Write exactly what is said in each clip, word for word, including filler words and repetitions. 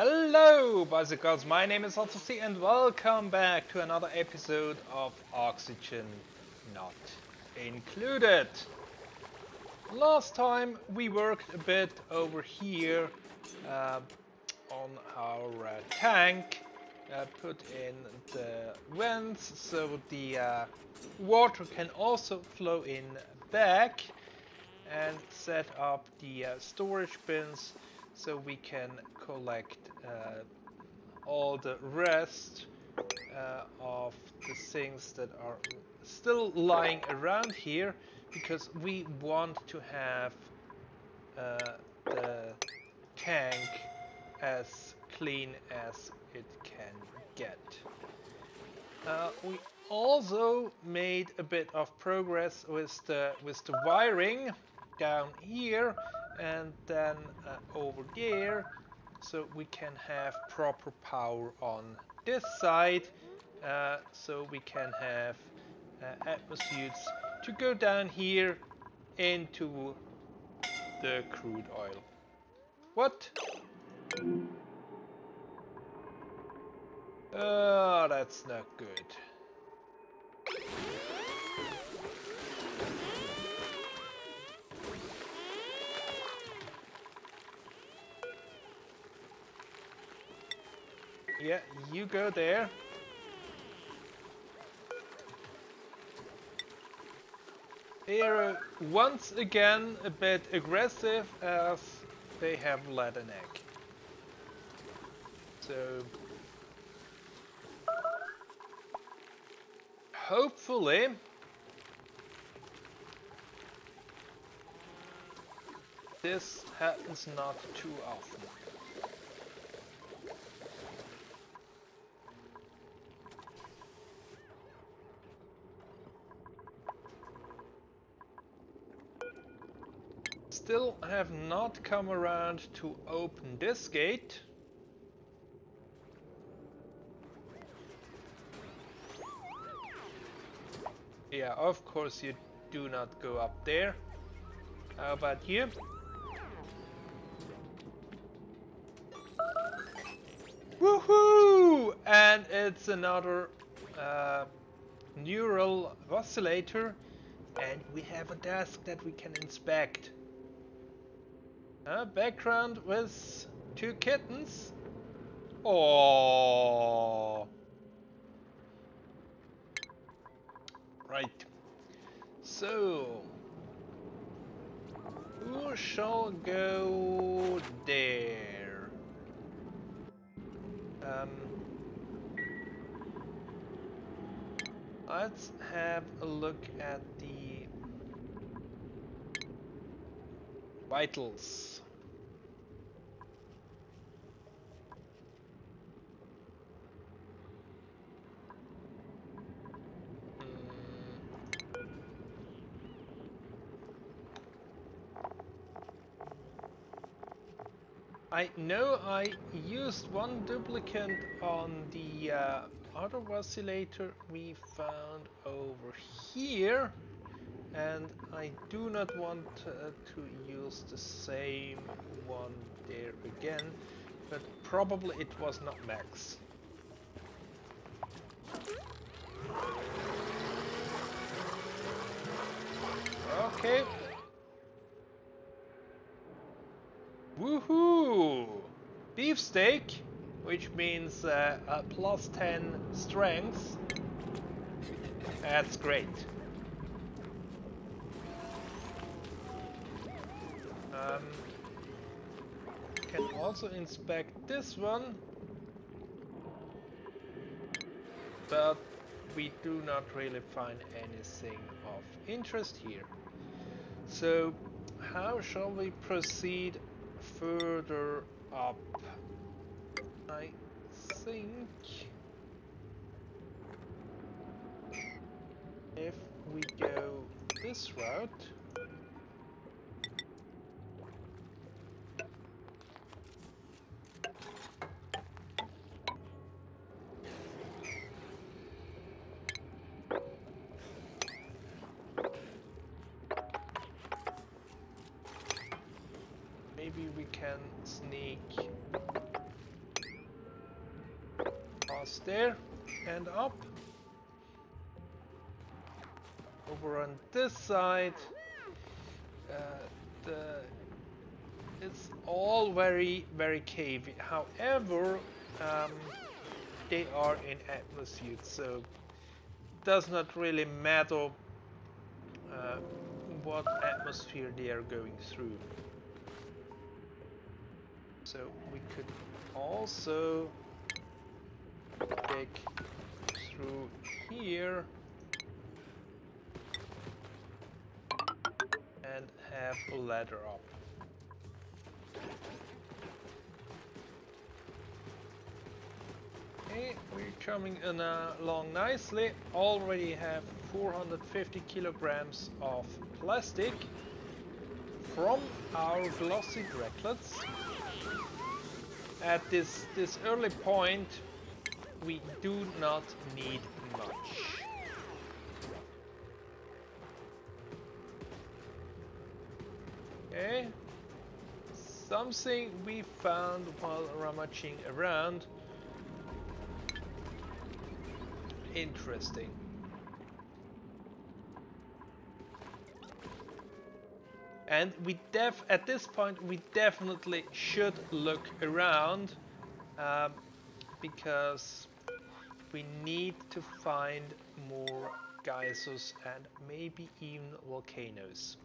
Hello bicycles, my name is Hotzi and welcome back to another episode of Oxygen Not Included. Last time we worked a bit over here uh, on our uh, tank, uh, put in the vents so the uh, water can also flow in back, and set up the uh, storage bins so we can collect uh, all the rest uh, of the things that are still lying around here, because we want to have uh, the tank as clean as it can get. Uh, we also made a bit of progress with the with the wiring down here and then uh, over there, so we can have proper power on this side, uh, so we can have uh, atmospheres to go down here into the crude oil. What? Oh, that's not good. Yeah, you go there. They are once again a bit aggressive as they have laid an egg. So hopefully this happens not too often. Still have not come around to open this gate. Yeah, of course you do not go up there. How about you? Woohoo! And it's another uh, neural oscillator, and we have a desk that we can inspect. Uh, background with two kittens. Oh, right. So who shall go there? Um, let's have a look at the vitals. I know I used one duplicant on the uh, other oscillator we found over here, and I do not want uh, to use the same one there again, but probably it was not max. Okay. Woohoo! Beefsteak, which means uh, a plus ten strength. That's great. Um, can also inspect this one, but we do not really find anything of interest here. So how shall we proceed? Further up, I think, if we go this route, maybe we can sneak there and up. Over on this side, uh, the, it's all very, very cavey. However, um, they are in atmosphere, so it does not really matter uh, what atmosphere they are going through. So we could also dig through here and have a ladder up. Okay, we're coming in, uh, along nicely. Already have four hundred fifty kilograms of plastic from our glossy bracklets. At this, this early point, we do not need much. Okay, something we found while rummaging around. Interesting. And we def at this point we definitely should look around um, because we need to find more geysers and maybe even volcanoes.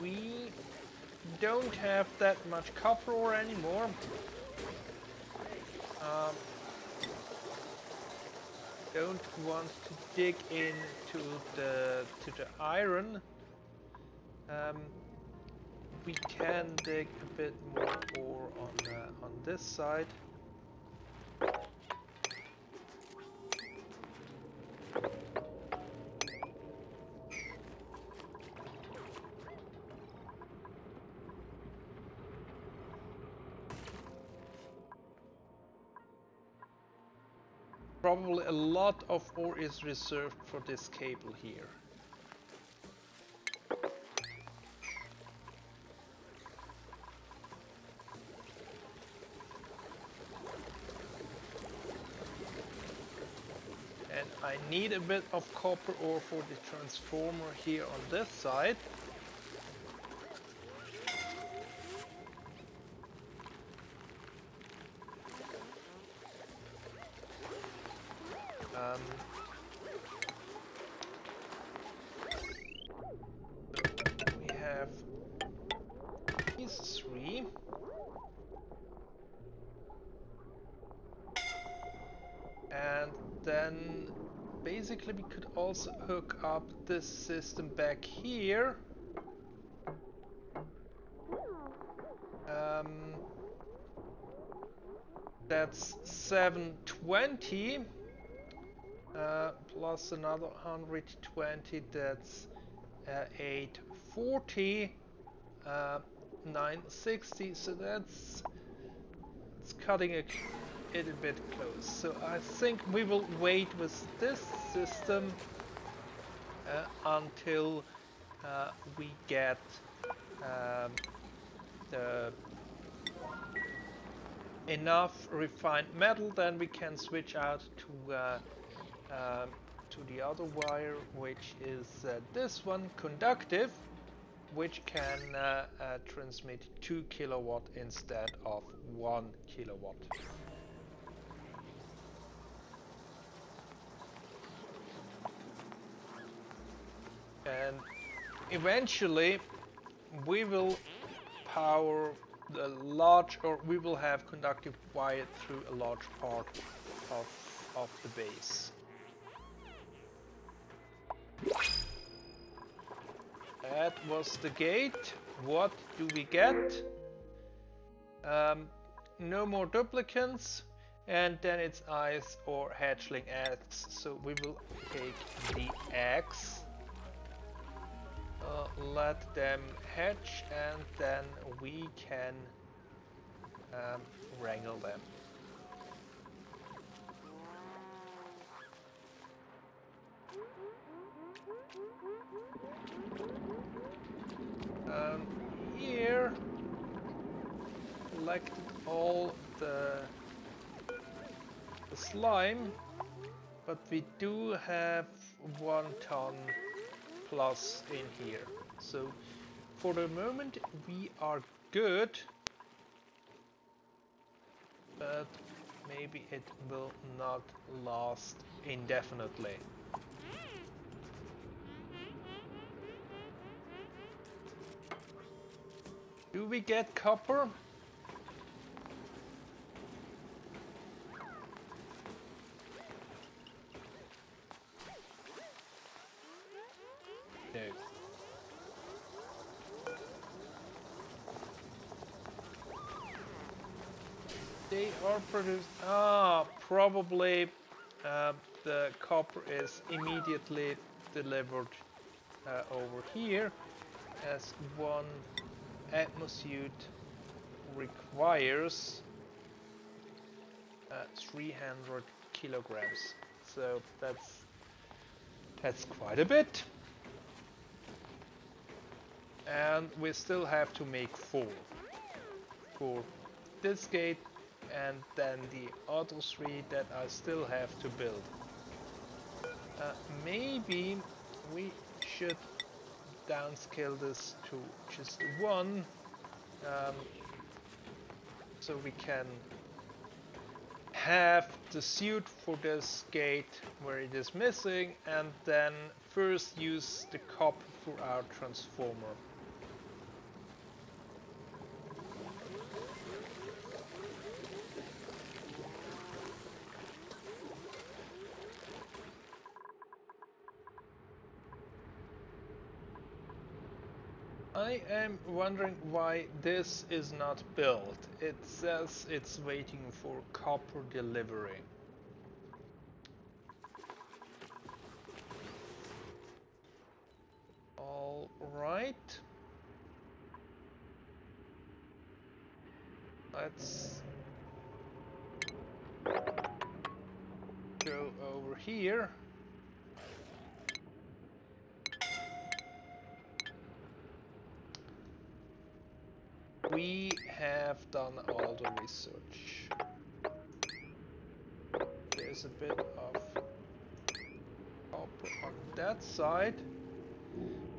We don't have that much copper ore anymore. Um, don't want to dig into the to the iron. Um, we can dig a bit more ore on the, on this side. Probably a lot of ore is reserved for this cable here. And I need a bit of copper ore for the transformer here on this side. We could also hook up this system back here. Um, that's seven twenty uh, plus another one hundred twenty, that's uh, eight forty, uh, nine sixty, so that's it's cutting a it a bit close, so I think we will wait with this system uh, until uh, we get uh, the enough refined metal. Then we can switch out to uh, uh, to the other wire, which is uh, this one, conductive, which can uh, uh, transmit two kilowatt instead of one kilowatt. And eventually we will power the large, or we will have conductive wire through a large part of, of the base. That was the gate. What do we get? Um, no more duplicants, and then it's ice or hatchling eggs, so we will take the eggs. Uh, let them hatch, and then we can um, wrangle them. collect all the, the slime, but we do have one ton plus in here. So for the moment we are good, but maybe it will not last indefinitely. Do we get copper? No. They are produced... Ah, probably uh, the copper is immediately delivered uh, over here as one atmosuit requires uh, three hundred kilograms, so that's that's quite a bit, and we still have to make four for this gate and then the other three that I still have to build. Uh, maybe we should downscale this to just one, um, so we can have the suit for this gate where it is missing, and then first use the copper for our transformer. I am wondering why this is not built. It says it's waiting for copper delivery. All right. Let's go over here. We have done all the research. There's a bit of copper on that side.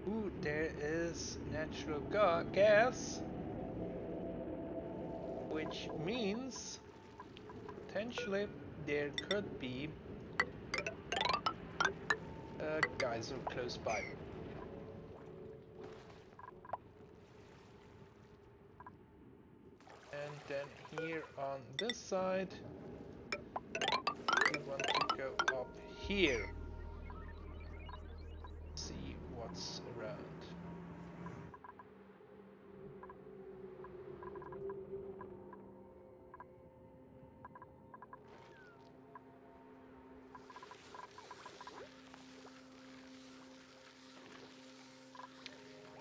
Ooh, there is natural ga gas, which means potentially there could be a geyser close by. Then here on this side, we want to go up here. See what's around.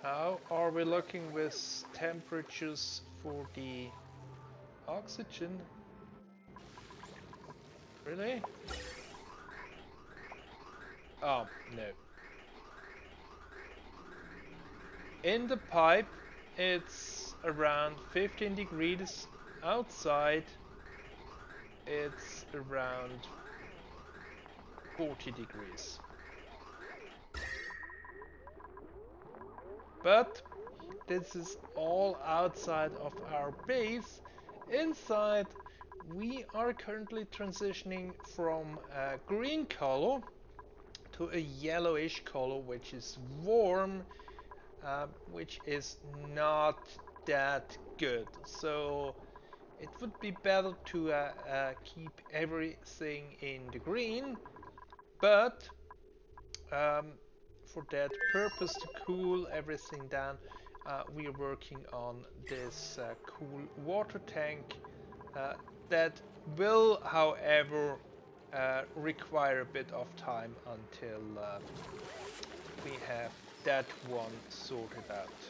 How are we looking with temperatures for the oxygen? Really? Oh, no. In the pipe, it's around fifteen degrees. Outside, it's around forty degrees. But this is all outside of our base. Inside, we are currently transitioning from a green color to a yellowish color, which is warm, uh, which is not that good. So it would be better to uh, uh, keep everything in the green, but um, for that purpose, to cool everything down, Uh, we are working on this uh, cool water tank uh, that will, however, uh, require a bit of time until uh, we have that one sorted out.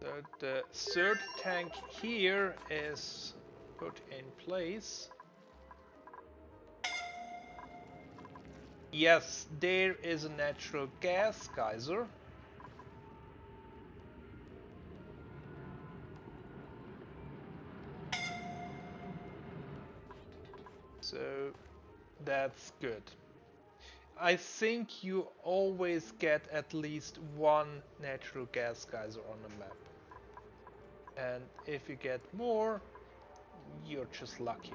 So the third tank here is put in place. Yes, there is a natural gas geyser. So that's good. I think you always get at least one natural gas geyser on the map. And if you get more, you're just lucky.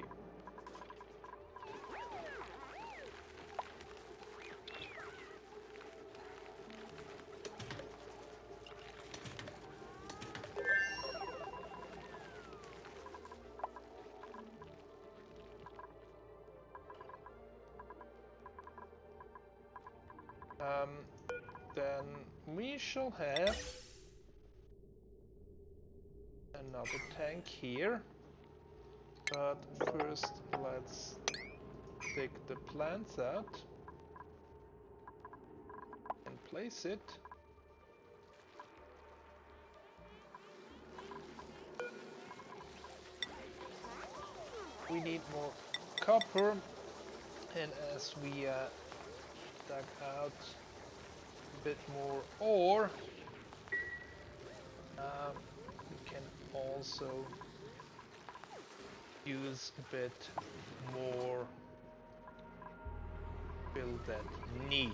Um, then we shall have another tank here, but first let's take the plants out and place it. We need more copper, and as we uh, dug out a bit more ore, um, we can also use a bit more build that need.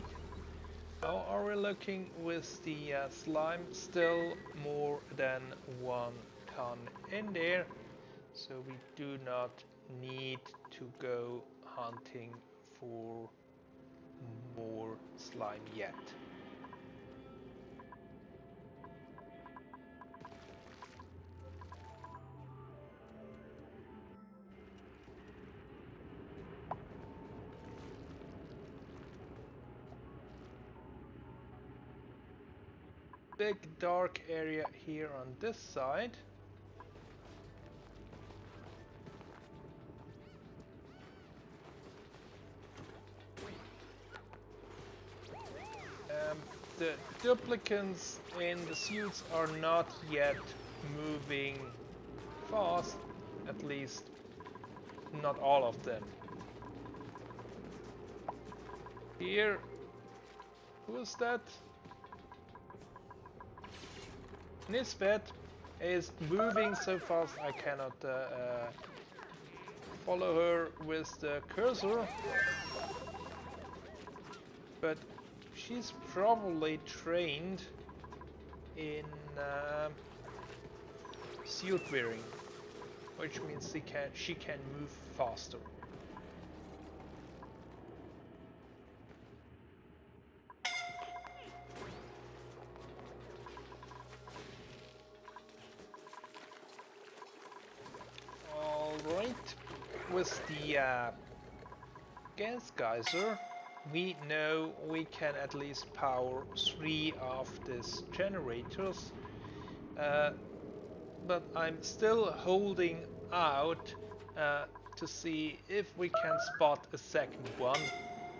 How are we looking with the uh, slime? Still more than one ton in there, so we do not need to go hunting for more slime yet. Big dark area here on this side. The duplicants in the suits are not yet moving fast, at least not all of them. Here, who is that? Nisbet is moving so fast I cannot uh, uh, follow her with the cursor, but she's probably trained in uh, suit wearing, which means she can, she can move faster. Alright, with the uh, gas geyser, we know we can at least power three of these generators, uh, but I'm still holding out uh, to see if we can spot a second one,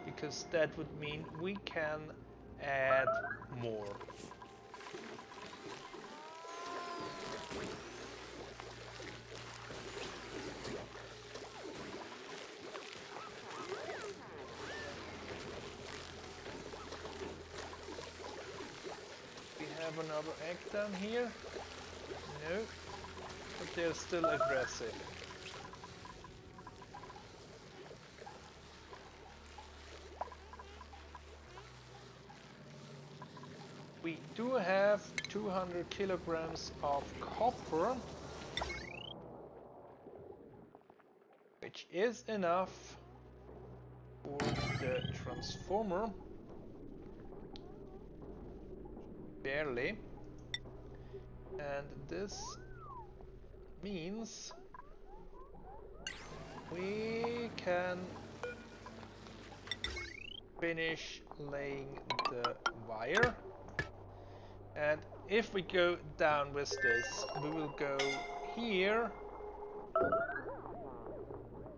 because that would mean we can add more. Another egg down here? No, but they're still aggressive. We do have two hundred kilograms of copper, which is enough for the transformer. Barely. And this means we can finish laying the wire, and if we go down with this, we will go here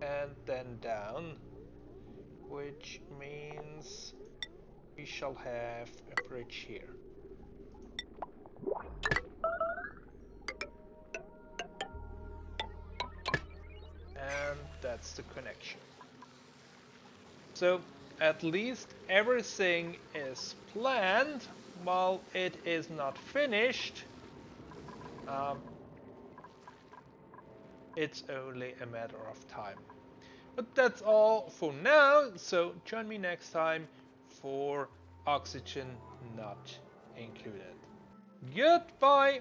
and then down, which means we shall have a bridge here. And that's the connection. So At least everything is planned while it is not finished. Um, it's only a matter of time. But that's all for now, so join me next time for Oxygen Not Included. Goodbye!